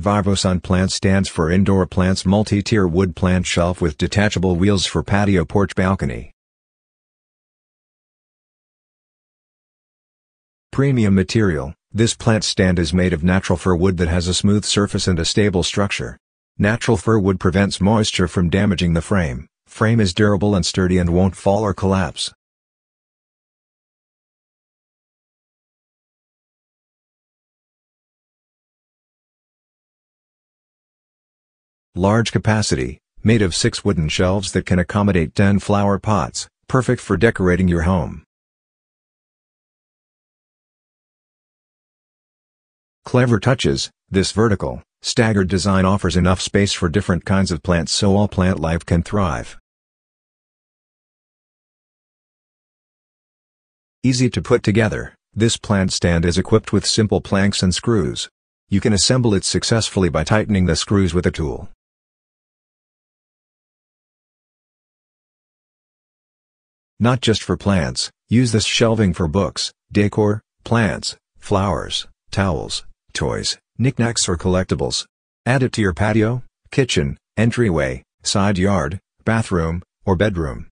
Vivosun Plant stands for Indoor Plants Multi-Tier Wood Plant Shelf with Detachable Wheels for Patio Porch Balcony. Premium material. This plant stand is made of natural fir wood that has a smooth surface and a stable structure. Natural fir wood prevents moisture from damaging the frame. Frame is durable and sturdy and won't fall or collapse. Large capacity, made of 6 wooden shelves that can accommodate 10 flower pots, perfect for decorating your home. Clever touches. This vertical, staggered design offers enough space for different kinds of plants so all plant life can thrive. Easy to put together. This plant stand is equipped with simple planks and screws. You can assemble it successfully by tightening the screws with a tool. Not just for plants, use this shelving for books, decor, plants, flowers, towels, toys, knickknacks or collectibles. Add it to your patio, kitchen, entryway, side yard, bathroom, or bedroom.